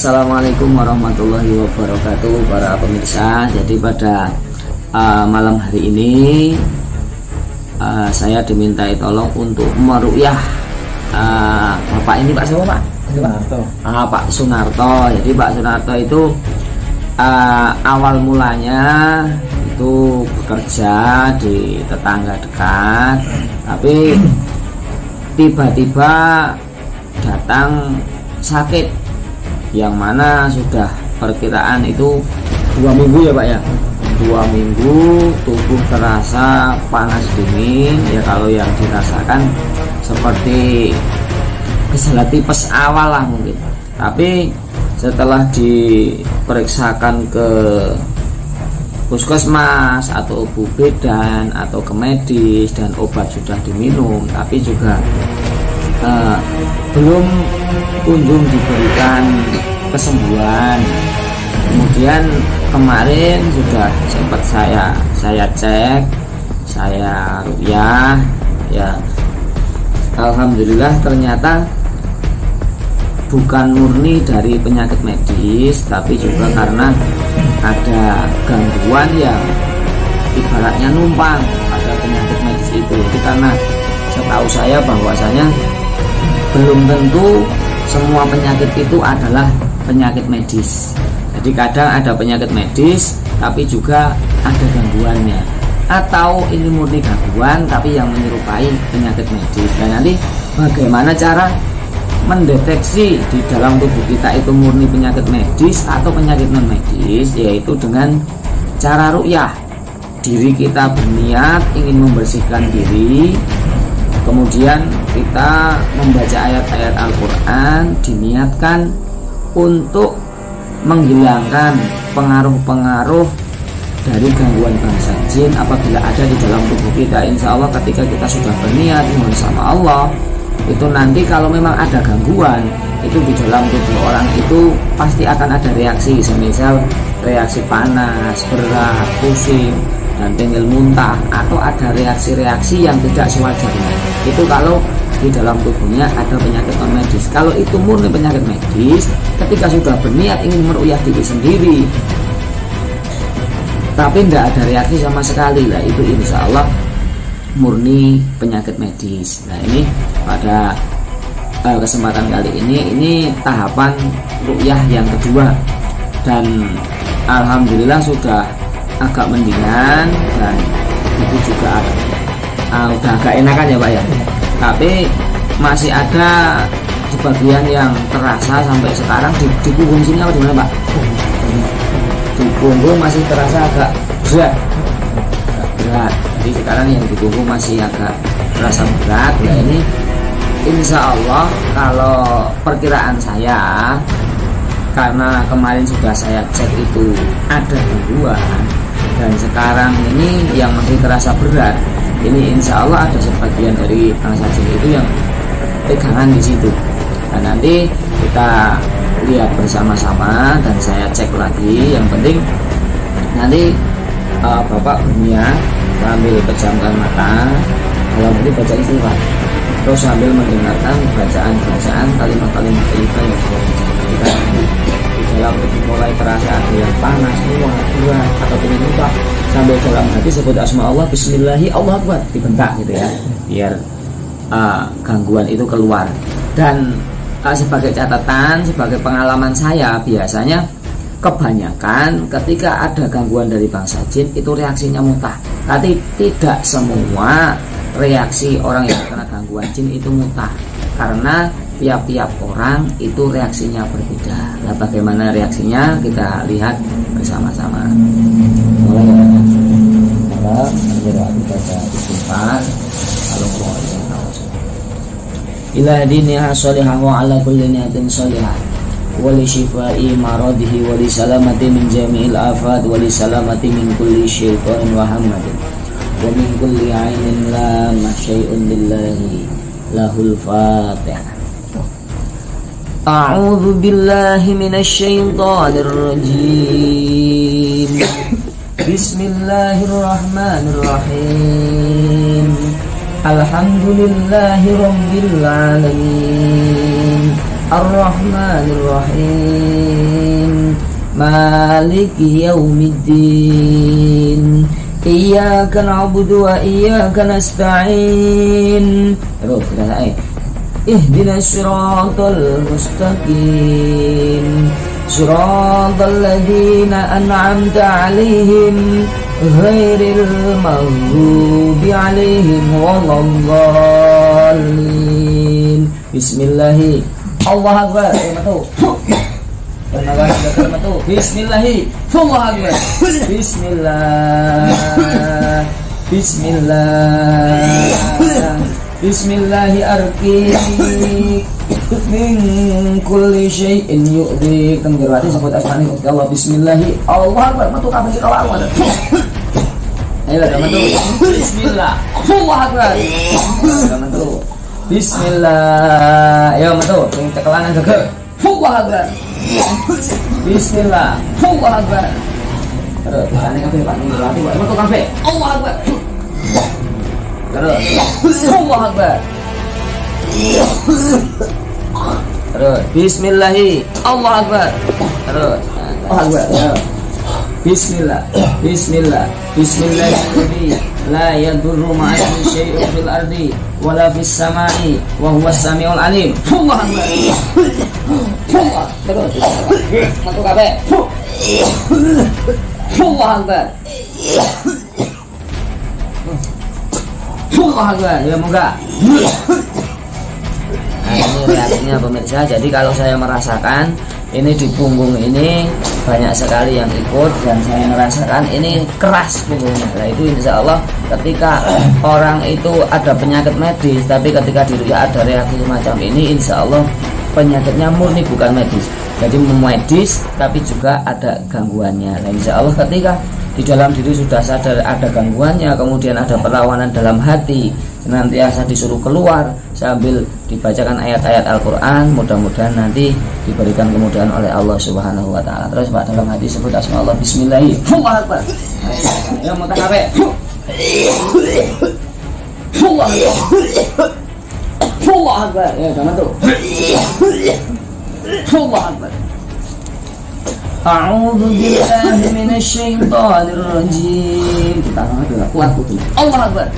Assalamualaikum warahmatullahi wabarakatuh para pemirsa. Jadi pada malam hari ini saya dimintai tolong untuk meruqyah bapak ini, Pak siapa Pak? Sunarto. Pak Sunarto. Jadi Pak Sunarto itu awal mulanya itu bekerja di tetangga dekat, tapi tiba-tiba datang sakit yang mana sudah perkiraan itu 2 minggu ya Pak ya, 2 minggu tubuh terasa panas dingin ya, kalau yang dirasakan seperti gejala tipes awal lah mungkin. Tapi setelah diperiksakan ke puskesmas atau bubedan atau ke medis dan obat sudah diminum, tapi juga belum kunjung diberikan kesembuhan. Kemudian kemarin sudah sempat saya cek, saya ruqyah ya, alhamdulillah ternyata bukan murni dari penyakit medis, tapi juga karena ada gangguan yang ibaratnya numpang pada penyakit medis itu. Itu karena setahu saya bahwasanya belum tentu semua penyakit itu adalah penyakit medis. Jadi kadang ada penyakit medis tapi juga ada gangguannya, atau ini murni gangguan tapi yang menyerupai penyakit medis. Dan nanti bagaimana cara mendeteksi di dalam tubuh kita itu murni penyakit medis atau penyakit non medis, yaitu dengan cara ruqyah. Diri kita berniat ingin membersihkan diri, kemudian kita membaca ayat-ayat Al-Quran, diniatkan untuk menghilangkan pengaruh-pengaruh dari gangguan bangsa jin apabila ada di dalam tubuh kita. Insya Allah ketika kita sudah berniat mohon sama Allah, itu nanti kalau memang ada gangguan itu di dalam tubuh orang itu pasti akan ada reaksi, semisal reaksi panas, berat, pusing, dan pengen muntah, atau ada reaksi-reaksi yang tidak sewajarnya. Itu kalau di dalam tubuhnya ada penyakit non medis. Kalau itu murni penyakit medis, ketika sudah berniat ingin meruqyah diri sendiri tapi tidak ada reaksi sama sekali, lah itu insya Allah murni penyakit medis. Nah ini pada kesempatan kali ini tahapan ruqyah yang kedua, dan alhamdulillah sudah agak mendingan dan itu juga udah agak enakan ya Pak ya. Tapi masih ada sebagian yang terasa sampai sekarang di punggung sini, apa gimana Pak? Di punggung masih terasa agak berat, jadi sekarang yang di punggung masih agak terasa berat. Nah ini insya Allah kalau perkiraan saya, karena kemarin sudah saya cek itu ada gangguan, dan sekarang ini yang masih terasa berat ini insya Allah ada sebagian dari bangsa jin itu yang pegangan di situ. Dan nanti kita lihat bersama-sama dan saya cek lagi. Yang penting nanti bapak berniat sambil pejamkan mata, kalau boleh baca istighfar terus sambil mendengarkan bacaan-bacaan kalimat-kalimat ibadah yang kita di dalam tubuh mulai terasa ada yang panas, mual, atau pengen muntah, sambil dalam hati sebut asma Allah, bismillahi Allah buat dibentak gitu ya, biar gangguan itu keluar. Dan sebagai catatan, sebagai pengalaman saya, biasanya kebanyakan ketika ada gangguan dari bangsa jin itu reaksinya muntah, tapi tidak semua reaksi orang yang kena gangguan jin itu muntah, karena tiap-tiap orang itu reaksinya berbeda. Nah, bagaimana reaksinya kita lihat bersama-sama. Mulai ya, baca istighfar. Ila diniha sholihah wa ala kulli niyatin sholihah. wali syifai maradihi wali salamati min jami'il afad wali salamati min kulli syaitonin wahamadin wa min kulli ainin la masyai'un lillahi lahul fatihah. A'udhu billahi minasyaitanir rajim. Bismillahirrahmanirrahim. Alhamdulillahi rabbil alamin. Ar-Rahmanirrahim. Maliki yaumiddin. Iyyaka na'budu wa iyyaka nasta'in. Ihdinas siratal mustaqim. Siratal ladzina an'amta 'alaihim ghairil maghdubi 'alaihim waladdallin. Bismillahi. Allahu akbar. Bismillahi. Allahu akbar. Bismillah. Bismillah. Bismillahirrahmanirrahim. Min kulli syai'in yu'dhi kanggerwati sebut asmani Allah bismillahi. Allah akbar metu kabeh kita lawan. Ayo lah metu. Bismillah. Allah akbar. Metu. Bismillah. Ayo metu sing cekelanan geger. Allah akbar. Bismillah. Allah akbar. Terus ane kabeh Pak Sunarto metu kabeh. Allah akbar. Terus Allah akbar. Terus bismillahi. Allah akbar. Terus Allah akbar. Bismillah. Bismillah. Bismillahirrahmanirrahim. La yadurru ma'asmi syai'un fil ardi wala fis samai wa huwas samiul alim. Allah akbar. Terus satu kabeh. Allah akbar. Wah, ya moga. Nah, ini reaksinya pemirsa. Jadi kalau saya merasakan ini di punggung ini banyak sekali yang ikut dan saya merasakan ini keras punggungnya. Nah, itu insya Allah ketika orang itu ada penyakit medis, tapi ketika di Ruqyah ada reaksi macam ini, insya Allah penyakitnya murni bukan medis. Jadi memedis tapi juga ada gangguannya. Nah, insya Allah ketika di dalam diri sudah sadar ada gangguannya, kemudian ada perlawanan dalam hati, senantiasa disuruh keluar sambil dibacakan ayat-ayat Al-Quran, mudah-mudahan nanti diberikan kemudahan oleh Allah Subhanahu wa ta'ala. Terus Pak dalam hati sebut asma Allah bismillahirrahmanirrahim. Allah akbar. Ya mau takape. Allah akbar. Ya sama tuh. Allah akbar. A'udzu billahi minasyaitonir rajim. Kita adalah kuat putih. Allah akbar.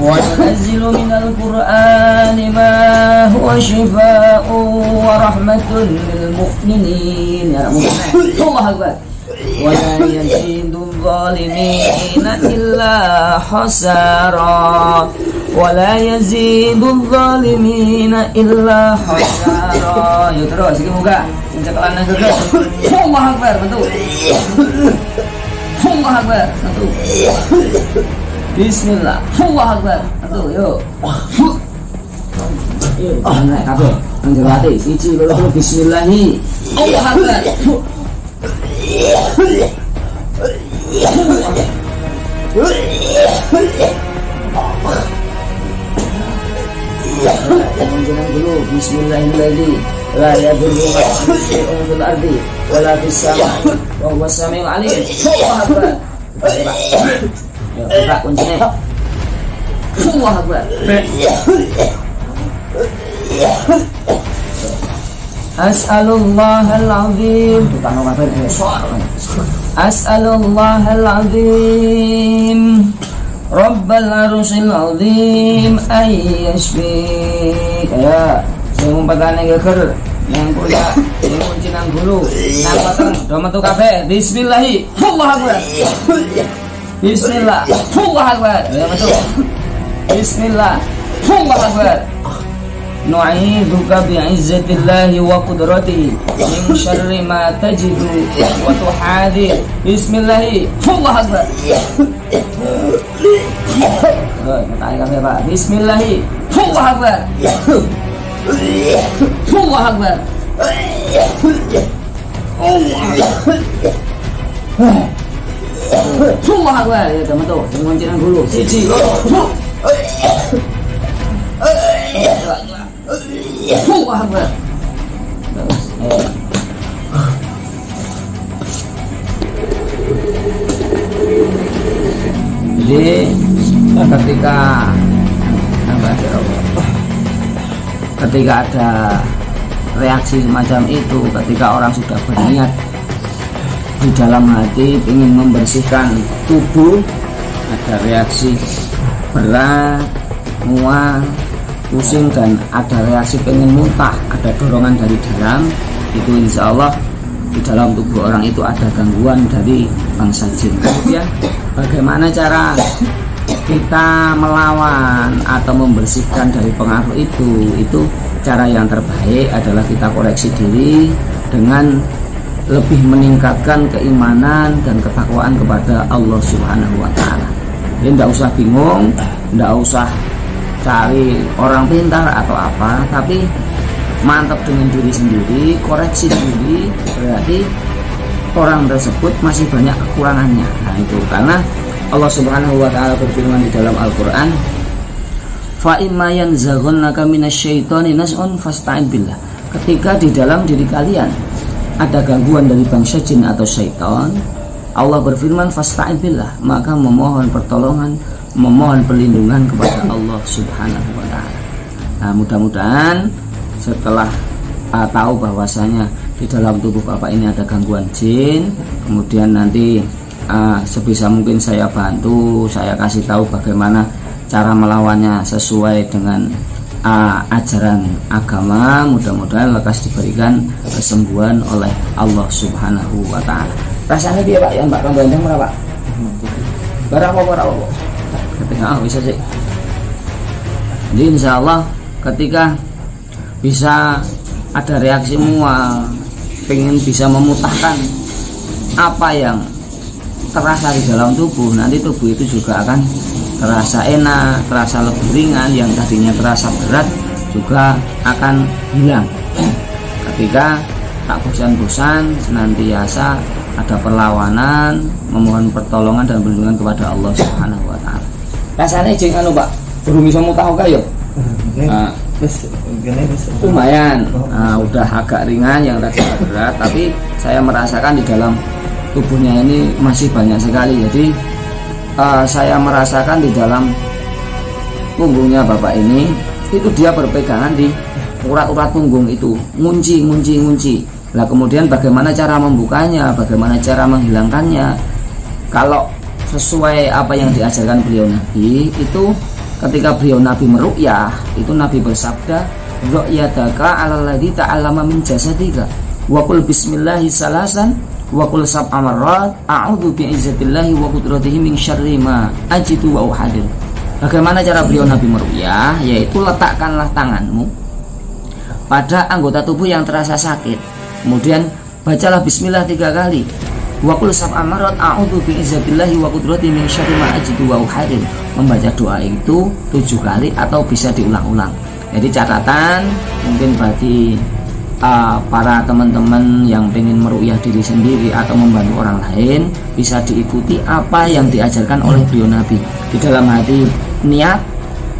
Wa tanzilu minal qur'ani ma huwa syifaa'u wa rahmatun lil mu'minin. Ya mu'min. Allah akbar. Wa la yazidu adh-dhalimina illa khasara. Wa la yazidu adh-dhalimina illa khasara. Yuk terus iki muga. Cekalan yang geger. Allah akbar, betul. Allah akbar, betul. Bismillah. Allah akbar, betul. Yuk. Oh, naik kabel. Angger hati, siji loro bismillahi. Allah akbar. Jangan dulu bismillahirrahmanirrahim. La yadurru ma'asmi syai'un fil ardi wala fis samai wa huwas samiul alim. Allah akbar. Ya, Pak kuncinya. Allah akbar. As'alullahal azim. As'alullahal azim. Rabbal arsyil azim ay yashfik. Ya. Yang umpatane geger yang kula sing kunci nang guru napa ten do metu kabeh bismillahi Allah akbar bismillah Allah akbar ya metu bismillah Allah akbar nu'idzuka bi'izzatillahi wa qudratihi min syarri ma tajidu wa tuhadhi bismillahi Allah akbar bismillahi Allah akbar. Allah akbar. Semua gue ya teman tuh, kunciran dulu. Semua gue. Jadi ketika ada reaksi semacam itu, ketika orang sudah berniat di dalam hati ingin membersihkan tubuh, ada reaksi berat, mual, pusing, dan ada reaksi pengen muntah, ada dorongan dari dalam, itu insya Allah di dalam tubuh orang itu ada gangguan dari bangsa jin. Ya, bagaimana cara kita melawan atau membersihkan dari pengaruh itu cara yang terbaik adalah kita koreksi diri dengan lebih meningkatkan keimanan dan ketakwaan kepada Allah Subhanahu wa Ta'ala. Jadi tidak usah bingung, tidak usah cari orang pintar atau apa, tapi mantap dengan diri sendiri, koreksi diri, berarti orang tersebut masih banyak kekurangannya. Nah itu karena Allah Subhanahu wa Ta'ala berfirman di dalam Al-Quran, فَإِمَّا يَنْزَغُنَّكَ مِنَ الشَّيْطَانِ نَزْغٌ فَاسْتَعِذْ بِاللَّهِ. Ketika di dalam diri kalian ada gangguan dari bangsa jin atau syaitan, Allah berfirman فَاسْتَعِذْ بِاللَّهِ, maka memohon pertolongan, memohon perlindungan kepada Allah Subhanahu wa Ta'ala. Nah mudah-mudahan setelah tahu bahwasanya di dalam tubuh Bapak ini ada gangguan jin, kemudian nanti sebisa mungkin saya bantu, saya kasih tahu bagaimana cara melawannya sesuai dengan ajaran agama. Mudah-mudahan lekas diberikan kesembuhan oleh Allah Subhanahu wa Ta'ala. Rasanya dia Pak, yang Pak kandang berapa? Berapa? Ketika bisa sih. Jadi insya Allah ketika bisa ada reaksi mual, pengen bisa memutahkan apa yang terasa di dalam tubuh, nanti tubuh itu juga akan terasa enak, terasa lebih ringan, yang tadinya terasa berat juga akan hilang. Ketika tak bosan-bosan, senantiasa ada perlawanan, memohon pertolongan dan perlindungan kepada Allah Subhanahu wa Ta'ala. Rasanya jeng anu Pak, belum bisa mutahok ya? Lumayan, udah agak ringan yang tadi berat, tapi saya merasakan di dalam tubuhnya ini masih banyak sekali. Jadi saya merasakan di dalam punggungnya Bapak ini, itu dia berpegangan di urat-urat punggung itu, ngunci. Nah kemudian bagaimana cara membukanya, bagaimana cara menghilangkannya? Kalau sesuai apa yang diajarkan beliau Nabi, itu ketika beliau Nabi meruqyah, itu Nabi bersabda, "Ruqyataka 'alal ladzi ta'allama min jasadika, wa qul bismillahi salasan, wakul sab amarat, a'udhu bi'izzatillahi wa qudratihi min syarri ma ajitu wa uhadir." Bagaimana cara beliau Nabi meruqyah? Yaitu letakkanlah tanganmu pada anggota tubuh yang terasa sakit, kemudian bacalah bismillah 3 kali. Wakul sab amarat, a'udhu bi'izzatillahi wa qudratihi min syarri ma ajitu wa uhadir. Membaca doa itu 7 kali atau bisa diulang-ulang. Jadi catatan mungkin bagi para teman-teman yang pengen meruqyah diri sendiri atau membantu orang lain, bisa diikuti apa yang diajarkan oleh beliau Nabi. Di dalam hati niat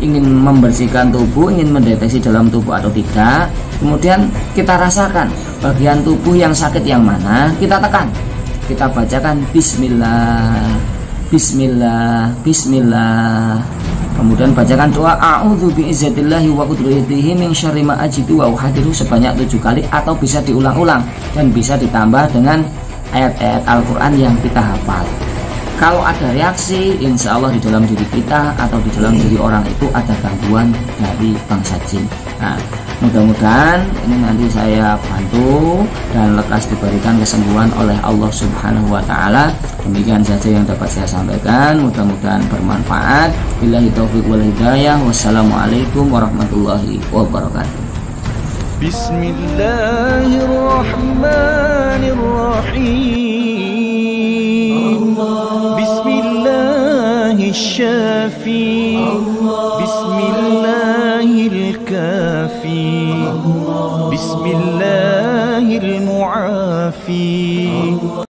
ingin membersihkan tubuh, ingin mendeteksi dalam tubuh atau tidak, kemudian kita rasakan bagian tubuh yang sakit yang mana, kita tekan, kita bacakan bismillah, bismillah, bismillah. Kemudian bacakan doa a'udzu bi'izzatillahi wa qudratihi min syarri ma ajitu wa uhadiru sebanyak 7 kali atau bisa diulang-ulang dan bisa ditambah dengan ayat-ayat Al-Qur'an yang kita hafal. Kalau ada reaksi, insya Allah di dalam diri kita atau di dalam diri orang itu ada gangguan dari bangsa jin. Nah, mudah-mudahan ini nanti saya bantu dan lekas diberikan kesembuhan oleh Allah Subhanahu wa Ta'ala. Demikian saja yang dapat saya sampaikan, mudah-mudahan bermanfaat. Billahi taufiq wal hidayah. Wassalamualaikum warahmatullahi wabarakatuh. Bismillahirrahmanirrahim. Bismillahirrahmanirrahim. Bismillahirrahmanirrahim. Bismillahirrahmanirrahim. الْمُعَافِي.